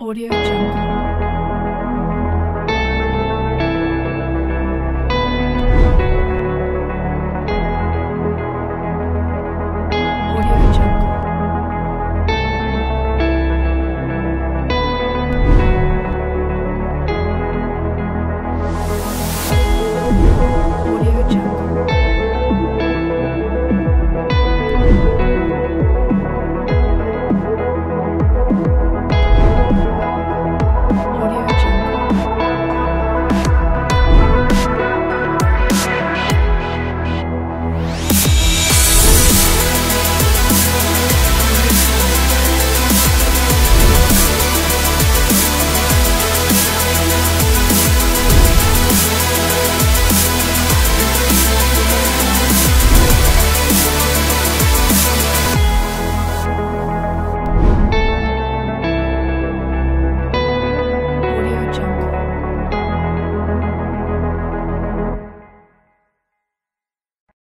Audio Jungle.